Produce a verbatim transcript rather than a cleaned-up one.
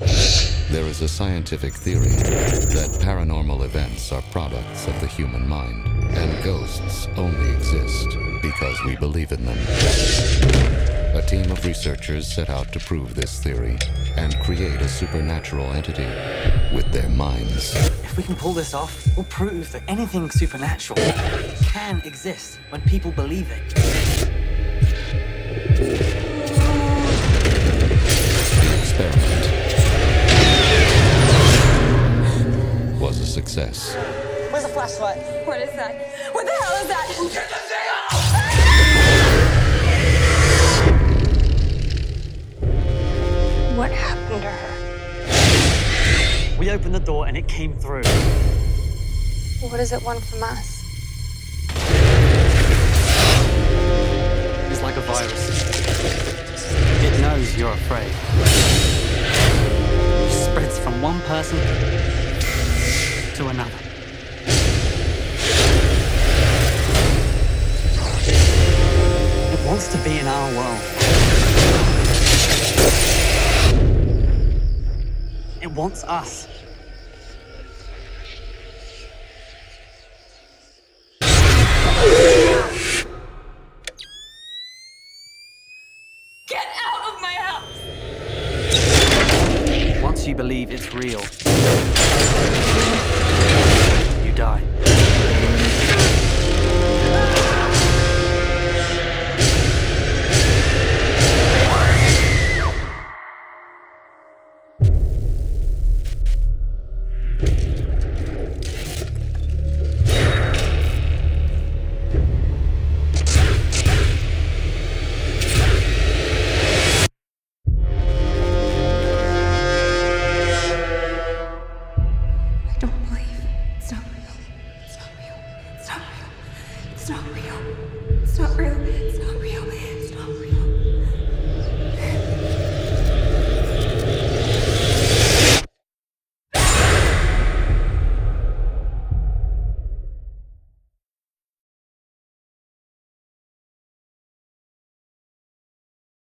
There is a scientific theory that paranormal events are products of the human mind, and ghosts only exist because we believe in them. A team of researchers set out to prove this theory and create a supernatural entity with their minds. If we can pull this off, we'll prove that anything supernatural can exist when people believe it. The experiment was a success. Where's the flashlight? What is that? What the hell is that? Get the thing off! What happened to her? We opened the door and it came through. What does it want from us? It's like a virus. It knows you're afraid. It spreads from one person to another. It wants to be in our world. It wants us. Get out of my house! Once you believe it's real, die. It's not real. It's not real. It's not real. It's not